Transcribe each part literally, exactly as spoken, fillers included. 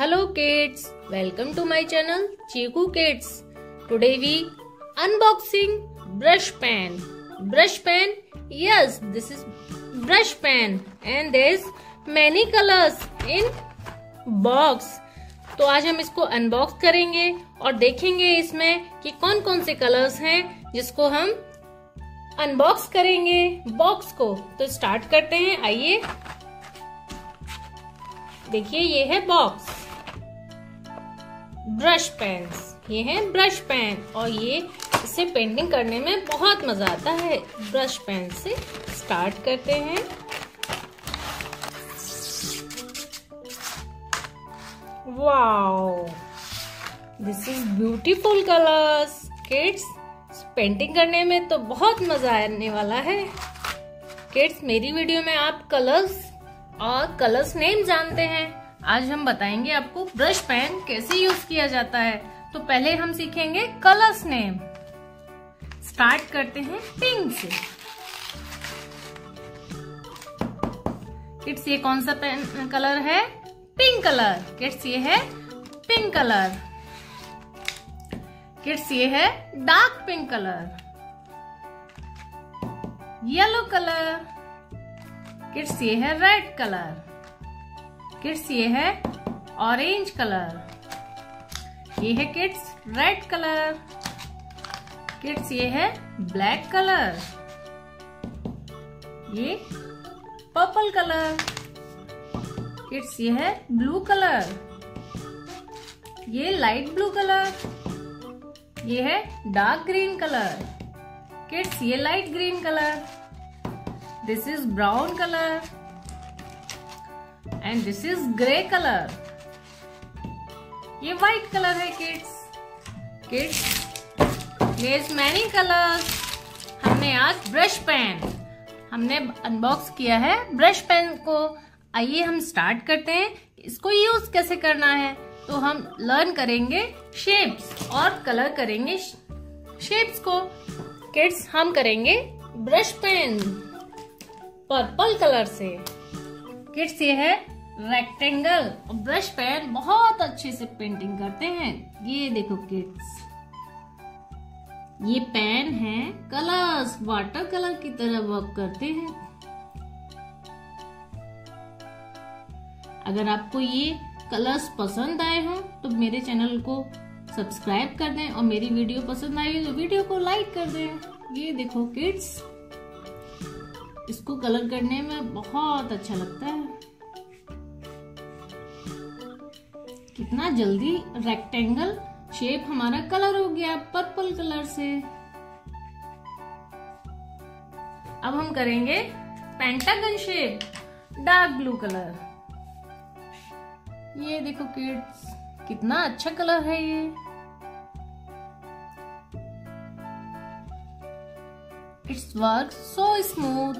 Hello kids, welcome to my channel Chikoo Kids. Today we unboxing brush pen. Brush pen, yes, this is brush pen and there's many colors in box. तो आज हम इसको unbox करेंगे और देखेंगे इसमें कि कौन कौन से कलर्स हैं जिसको हम अनबॉक्स करेंगे बॉक्स को. तो स्टार्ट करते हैं, आइए. देखिए ये है बॉक्स, ब्रश पेन्स, ये है ब्रश पेन और ये इसे पेंटिंग करने में बहुत मजा आता है. ब्रश पेन से स्टार्ट करते हैं. Wow, this is beautiful colours kids. Painting करने में तो बहुत मजा आने वाला है किड्स. मेरी वीडियो में आप कलर्स और कलर्स नेम जानते हैं. आज हम बताएंगे आपको ब्रश पेन कैसे यूज किया जाता है. तो पहले हम सीखेंगे कलर्स नेम. स्टार्ट करते हैं पिंक से. किड्स ये कौन सा पेन कलर है? Pink colour. किड्स ये है पिंक कलर. किड्स ये है dark pink colour. Yellow colour. Kids ये है रेड कलर. किड्स ये है ऑरेंज कलर. ये है किड्स रेड कलर. किड्स ये है ब्लैक कलर. ये पर्पल कलर. किड्स ये है ब्लू कलर. ये लाइट ब्लू कलर. ये है डार्क ग्रीन कलर. किड्स ये light green colour. This is brown color and this is grey color. ये white color है kids. Kids, there's many colors. हमने आज brush pen, हमने unbox किया है brush pen को. आइए हम start करते हैं. इसको use कैसे करना है तो हम learn करेंगे shapes और color करेंगे shapes को. Kids, हम करेंगे brush pen पर्पल कलर से. किड्स ये है रेक्टेंगल और ब्रश पेन बहुत अच्छे से पेंटिंग करते हैं. ये देखो किड्स, ये पेन है कलर्स वाटर कलर की तरह वर्क करते हैं. अगर आपको ये कलर्स पसंद आए हों तो मेरे चैनल को सब्सक्राइब कर दें और मेरी वीडियो पसंद आई तो वीडियो को लाइक कर दें. ये देखो किड्स, इसको कलर करने में बहुत अच्छा लगता है. कितना जल्दी रेक्टेंगल शेप हमारा कलर हो गया पर्पल कलर से. अब हम करेंगे pentagon shape dark blue colour. ये देखो किड्स, कितना अच्छा कलर है ये. It's work so smooth.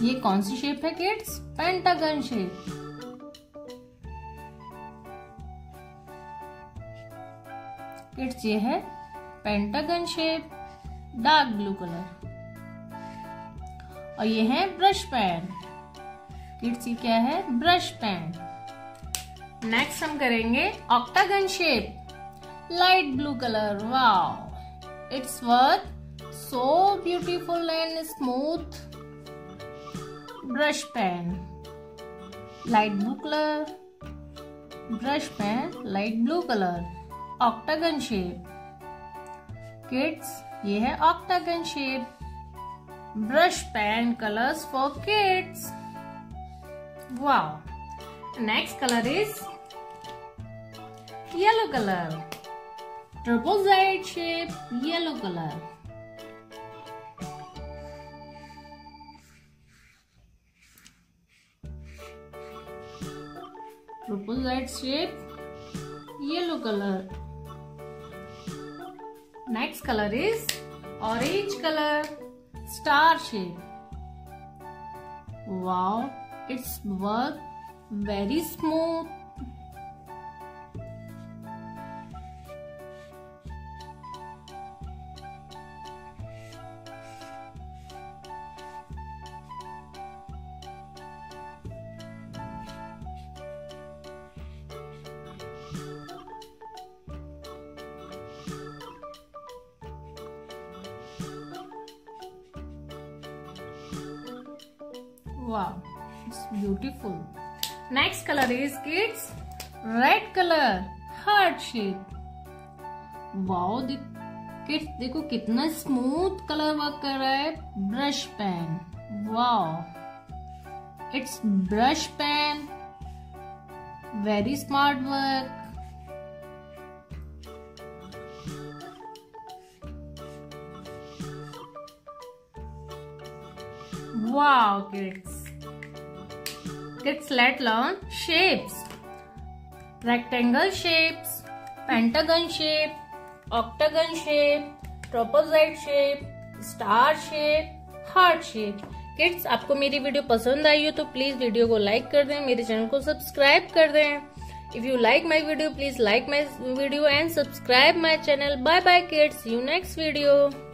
ये कौन सी शेप है किड्स? Pentagon shape. किड्स ये है pentagon shape dark blue colour और ये है ब्रश पेन. किड्स ये क्या है? Brush pen. नेक्स्ट हम करेंगे octagon shape light blue colour. Wow, it's work so beautiful and smooth. Brush pen light blue colour. Brush pen light blue colour. Octagon shape. Kids ये है octagon shape brush pen colours for kids. Wow, next colour is yellow colour trapezoid shape yellow colour. Purple light shape, yellow color. Next color is orange color, star shape. Wow, it's worked very smooth. Wow, it's beautiful. Next color is kids red color heart shape. Wow, the kids देखो कितना smooth color work कर रहा है brush pen. Wow, it's brush pen. Very smart work. Wow, kids. Kids, let's learn shapes. Rectangle shapes, pentagon shape, octagon shape, trapezoid shape, star shape, heart shape. Kids, आपको मेरी video पसंद आई हो तो please video को like कर दें, मेरे channel को सब्सक्राइब कर दें. If you like my video please like my video and subscribe my channel. Bye bye kids, you next video.